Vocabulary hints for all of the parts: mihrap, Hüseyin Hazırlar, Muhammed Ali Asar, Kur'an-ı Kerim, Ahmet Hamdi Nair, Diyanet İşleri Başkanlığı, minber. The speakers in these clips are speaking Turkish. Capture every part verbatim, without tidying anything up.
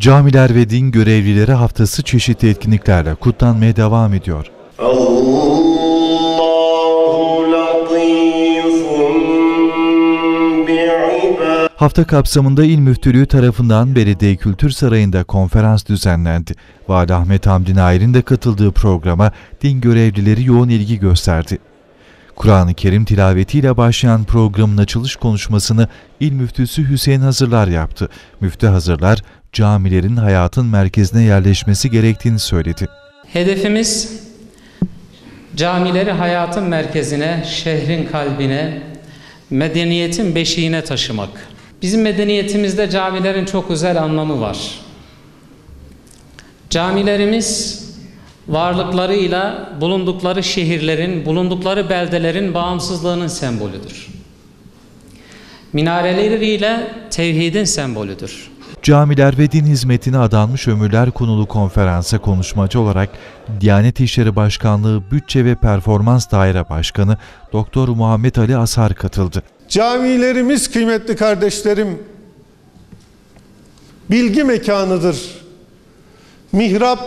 Camiler ve din görevlileri haftası çeşitli etkinliklerle kutlanmaya devam ediyor. Hafta kapsamında İl Müftülüğü tarafından Belediye Kültür Sarayı'nda konferans düzenlendi. Vali Ahmet Hamdi Nair'in de katıldığı programa din görevlileri yoğun ilgi gösterdi. Kur'an-ı Kerim tilavetiyle başlayan programın açılış konuşmasını İl Müftüsü Hüseyin Hazırlar yaptı. Müftü Hazırlar, camilerin hayatın merkezine yerleşmesi gerektiğini söyledi. Hedefimiz camileri hayatın merkezine, şehrin kalbine, medeniyetin beşiğine taşımak. Bizim medeniyetimizde camilerin çok özel anlamı var. Camilerimiz varlıklarıyla bulundukları şehirlerin, bulundukları beldelerin bağımsızlığının sembolüdür. Minareleriyle tevhidin sembolüdür. Camiler ve din hizmetine adanmış ömürler konulu konferansa konuşmacı olarak Diyanet İşleri Başkanlığı Bütçe ve Performans Daire Başkanı Doktor Muhammed Ali Asar katıldı. Camilerimiz kıymetli kardeşlerim bilgi mekanıdır. Mihrap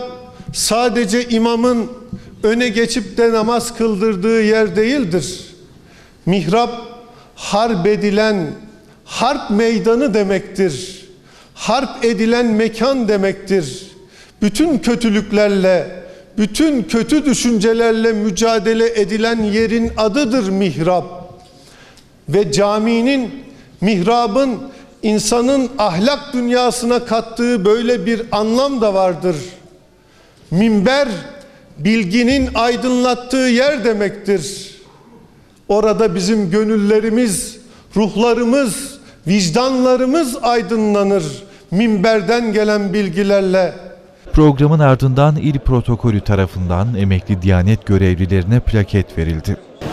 sadece imamın öne geçip de namaz kıldırdığı yer değildir. Mihrap harp edilen, harp meydanı demektir. Harp edilen mekan demektir. Bütün kötülüklerle, bütün kötü düşüncelerle mücadele edilen yerin adıdır mihrap. Ve caminin, mihrabın insanın ahlak dünyasına kattığı böyle bir anlam da vardır. Minber, bilginin aydınlattığı yer demektir. Orada bizim gönüllerimiz, ruhlarımız, vicdanlarımız aydınlanır. Minberden gelen bilgilerle. Programın ardından il protokolü tarafından emekli Diyanet görevlilerine plaket verildi.